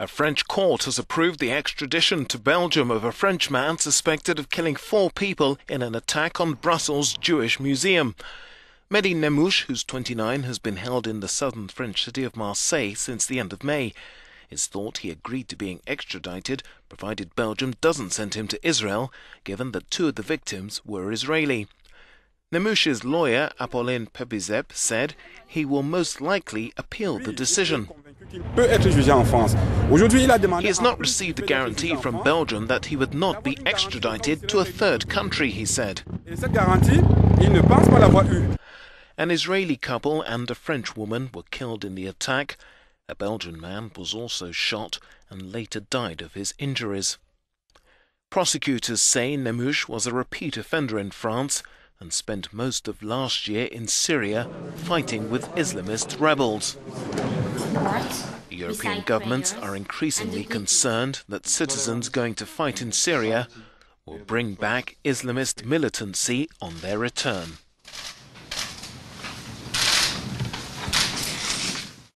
A French court has approved the extradition to Belgium of a French man suspected of killing 4 people in an attack on Brussels' Jewish museum. Mehdi Nemmouche, who's 29, has been held in the southern French city of Marseille since the end of May. It's thought he agreed to being extradited, provided Belgium doesn't send him to Israel, given that 2 of the victims were Israeli. Nemmouche's lawyer, Apolin Pepiezep, said he will most likely appeal the decision. He has not received a guarantee from Belgium that he would not be extradited to a third country, he said. An Israeli couple and a French woman were killed in the attack. A Belgian man was also shot and later died of his injuries. Prosecutors say Nemmouche was a repeat offender in France and spent most of last year in Syria fighting with Islamist rebels. European governments are increasingly concerned that citizens going to fight in Syria will bring back Islamist militancy on their return.